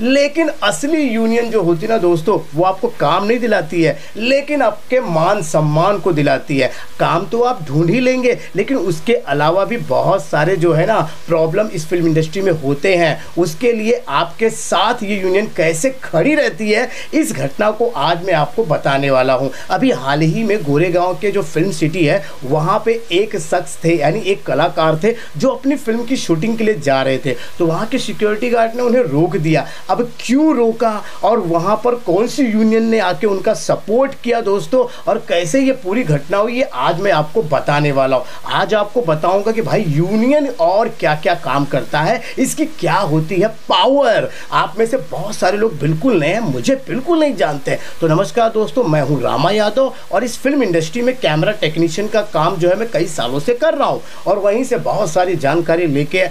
लेकिन असली यूनियन जो होती ना दोस्तों, वो आपको काम नहीं दिलाती है लेकिन आपके मान सम्मान को दिलाती है। काम तो आप ढूंढ ही लेंगे, लेकिन उसके अलावा भी बहुत सारे जो है ना प्रॉब्लम इस फिल्म इंडस्ट्री में होते हैं, उसके लिए आपके साथ ये यूनियन कैसे खड़ी रहती है, इस घटना को आज मैं आपको बताने वाला हूँ। अभी हाल ही में गोरेगांव के जो फिल्म सिटी है वहाँ पे एक शख्स थे, यानी एक कलाकार थे जो अपनी फिल्म की शूटिंग के लिए जा रहे थे, तो वहाँ के सिक्योरिटी गार्ड ने उन्हें रोक दिया। अब क्यों रोका और वहां पर कौन सी यूनियन ने आके उनका सपोर्ट किया दोस्तों, और कैसे ये पूरी घटना हुई, ये आज मैं आपको बताने वाला हूं। आज आपको बताऊंगा कि भाई यूनियन और क्या क्या काम करता है, इसकी क्या होती है पावर। आप में से बहुत सारे लोग बिल्कुल नए हैं, मुझे बिल्कुल नहीं जानते। तो नमस्कार दोस्तों, मैं हूं रामा यादव और इस फिल्म इंडस्ट्री में कैमरा टेक्नीशियन का काम जो है मैं कई सालों से कर रहा हूँ और वहीं से बहुत सारी जानकारी लेके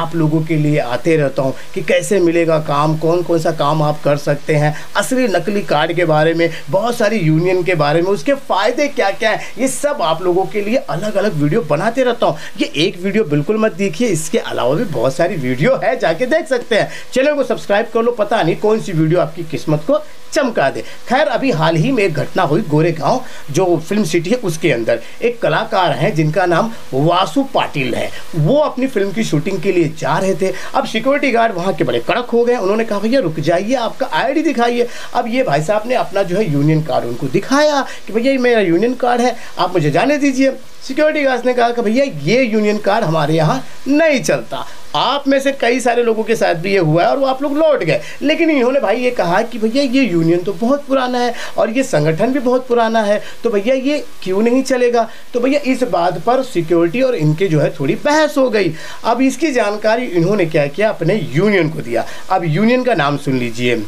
आप लोगों के लिए आते रहता हूँ कि कैसे मिलेगा काम, कौन कौन सा काम आप कर सकते हैं, असली नकली कार्ड के बारे में, बहुत सारी यूनियन के बारे में, उसके फायदे क्या क्या हैं, ये सब आप लोगों के लिए अलग अलग वीडियो बनाते रहता हूँ। ये एक वीडियो बिल्कुल मत देखिए, इसके अलावा भी बहुत सारी वीडियो है, जाके देख सकते हैं। चैनल को सब्सक्राइब कर लो, पता नहीं कौन सी वीडियो आपकी किस्मत को चमका दे। खैर, अभी हाल ही में एक घटना हुई गोरेगांव जो फिल्म सिटी है उसके अंदर। एक कलाकार हैं जिनका नाम वासु पाटिल है, वो अपनी फिल्म की शूटिंग के लिए जा रहे थे। अब सिक्योरिटी गार्ड वहाँ के बड़े कड़क हो गए, उन्होंने कहा भैया रुक जाइए, आपका आईडी दिखाइए। अब ये भाई साहब ने अपना जो है यूनियन कार्ड उनको दिखाया कि भैया ये मेरा यूनियन कार्ड है, आप मुझे जाने दीजिए। सिक्योरिटी गार्ड ने कहा कि भैया ये यूनियन कार्ड हमारे यहाँ नहीं चलता। आप में से कई सारे लोगों के साथ भी ये हुआ है और वो आप लोग लौट गए, लेकिन इन्होंने भाई ये कहा कि भैया ये यूनियन तो बहुत पुराना है और ये संगठन भी बहुत पुराना है, तो भैया ये क्यों नहीं चलेगा। तो भैया इस बात पर सिक्योरिटी और इनके जो है थोड़ी बहस हो गई। अब इसकी जानकारी इन्होंने क्या किया, अपने यूनियन को दिया। अब यूनियन का नाम सुन लीजिए,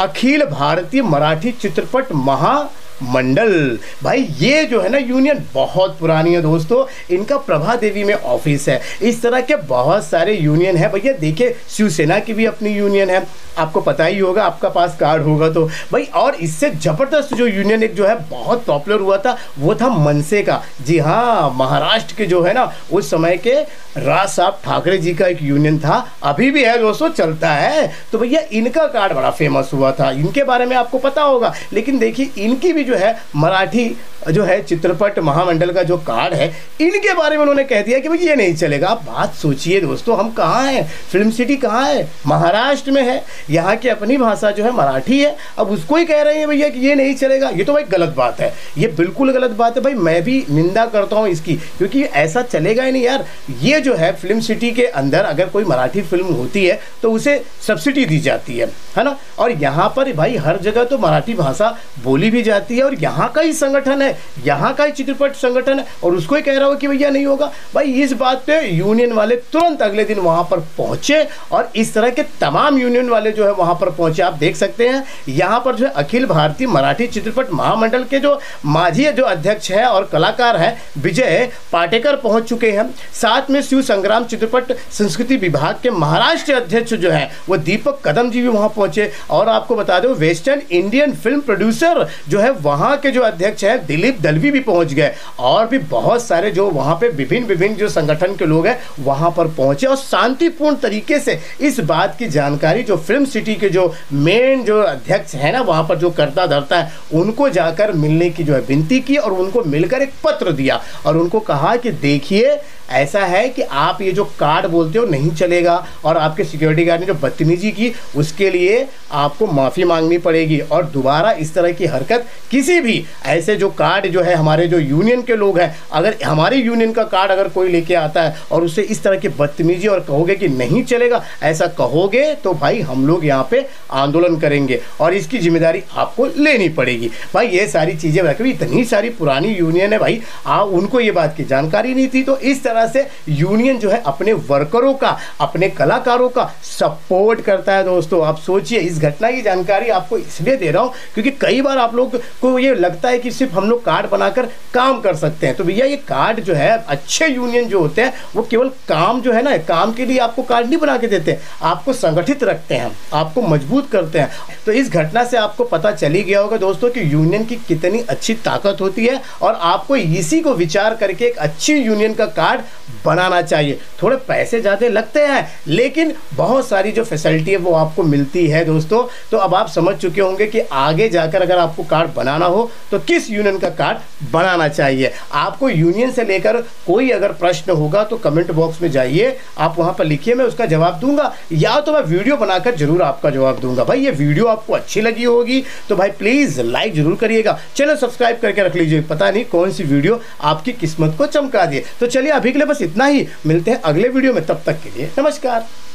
अखिल भारतीय मराठी चित्रपट महामंडल। भाई ये जो है ना यूनियन बहुत पुरानी है दोस्तों, इनका प्रभा देवी में ऑफिस है। इस तरह के बहुत सारे यूनियन है भैया, देखिए शिवसेना की भी अपनी यूनियन है, आपको पता ही होगा, आपका पास कार्ड होगा तो भाई। और इससे ज़बरदस्त जो यूनियन एक जो है बहुत पॉपुलर हुआ था वो था मनसे का। जी हाँ, महाराष्ट्र के जो है ना उस समय के राज साहब ठाकरे जी का एक यूनियन था, अभी भी है दोस्तों, चलता है। तो भैया इनका कार्ड बड़ा फेमस हुआ था, इनके बारे में आपको पता होगा। लेकिन देखिए इनकी भी जो है मराठी जो है चित्रपट महामंडल का जो कार्ड है, इनके बारे में उन्होंने कह दिया कि भाई ये नहीं चलेगा। आप बात सोचिए दोस्तों, हम कहाँ हैं, फिल्म सिटी कहाँ है, महाराष्ट्र में है, यहाँ की अपनी भाषा जो है मराठी है, अब उसको ही कह रहे हैं भैया कि ये नहीं चलेगा। ये तो भाई गलत बात है, ये बिल्कुल गलत बात है भाई, मैं भी निंदा करता हूँ इसकी, क्योंकि ऐसा चलेगा ही नहीं यार। ये जो है फिल्म सिटी के अंदर अगर कोई मराठी फिल्म होती है तो उसे सब्सिडी दी जाती है ना, और यहाँ पर भाई हर जगह तो मराठी भाषा बोली भी जाती है और यहाँ का ही संगठन है, यहाँ का ही चित्रपट संगठन है, और उसको ही कह रहा हो कि भैया नहीं होगा। भाई इस बात पे यूनियन वाले तुरंत अगले दिन वहां पर पहुंचे और इस तरह के तमाम यूनियन वाले जो है वहां पर पहुंचे। आप देख सकते हैं यहाँ पर जो है अखिल भारतीय मराठी चित्रपट महामंडल के जो माजी जो अध्यक्ष है और कलाकार है विजय पाटेकर पहुंच चुके हैं, साथ में शिव संग्राम चित्रपट संस्कृति विभाग के महाराष्ट्र अध्यक्ष जो है वो दीपक कदम जी भी वहां पहुंचे। और आपको बता दो वेस्टर्न इंडियन फिल्म प्रोड्यूसर जो है वहां के जो अध्यक्ष है दिलीप दल्वी भी पहुंच गए, और भी बहुत सारे जो वहां पे विभिन्न जो संगठन के लोग हैं वहां पर पहुंचे और शांतिपूर्ण तरीके से इस बात की जानकारी जो फिल्म सिटी के जो मेन जो अध्यक्ष है ना वहां पर जो करता धरता है उनको जाकर मिलने की जो है विनती की, और उनको मिलकर एक पत्र दिया और उनको कहा कि देखिए ऐसा है कि आप ये जो कार्ड बोलते हो नहीं चलेगा, और आपके सिक्योरिटी गार्ड ने जो बदतमीजी की उसके लिए आपको माफ़ी मांगनी पड़ेगी, और दोबारा इस तरह की हरकत किसी भी ऐसे जो कार्ड जो है हमारे जो यूनियन के लोग हैं, अगर हमारे यूनियन का कार्ड अगर कोई लेके आता है और उसे इस तरह की बदतमीजी और कहोगे कि नहीं चलेगा, ऐसा कहोगे तो भाई हम लोग यहाँ पे आंदोलन करेंगे और इसकी जिम्मेदारी आपको लेनी पड़ेगी। भाई ये सारी चीज़ें रखी, इतनी सारी पुरानी यूनियन है भाई, उनको ये बात की जानकारी नहीं थी। तो इस तरह से यूनियन जो है अपने वर्करों का, अपने कलाकारों का सपोर्ट करता है दोस्तों। आप सोचिए, इस घटना की जानकारी आपको इसलिए दे रहा हूं क्योंकि कई बार आप लोग को ये लगता है कि सिर्फ हम लोग कार्ड बनाकर काम कर सकते हैं। तो भैया ये कार्ड जो है, अच्छे यूनियन जो होते हैं वो केवल काम जो है ना, काम के लिए आपको कार्ड नहीं बना के देते, आपको संगठित रखते हैं, आपको मजबूत करते हैं। तो इस घटना से आपको पता चली गया होगा दोस्तों कि यूनियन की कितनी अच्छी ताकत होती है, और आपको इसी को विचार करके एक अच्छी यूनियन का कार्ड बनाना चाहिए। थोड़े पैसे ज़्यादा लगते हैं लेकिन बहुत सारी जो फैसिलिटी है वो आपको मिलती है दोस्तों। तो अब आप समझ चुके होंगे कि आगे जाकर अगर आपको कार्ड बनाना हो तो किस यूनियन का कार्ड बनाना चाहिए। आपको यूनियन से लेकर कोई अगर प्रश्न होगा तो कमेंट बॉक्स में जाइए, आप वहाँ पर लिखिए, मैं उसका जवाब दूंगा या तो मैं वीडियो बनाकर जरूर आपका जवाब दूंगा। भाई ये वीडियो आपको अच्छी लगी होगी तो भाई प्लीज़ लाइक जरूर करिएगा, चैनल सब्सक्राइब करके रख लीजिए, पता नहीं कौन सी वीडियो आपकी किस्मत को चमका दिए। तो चलिए अभी के लिए बस इतना ही, मिलते हैं अगले वीडियो में, तब तक के लिए नमस्कार।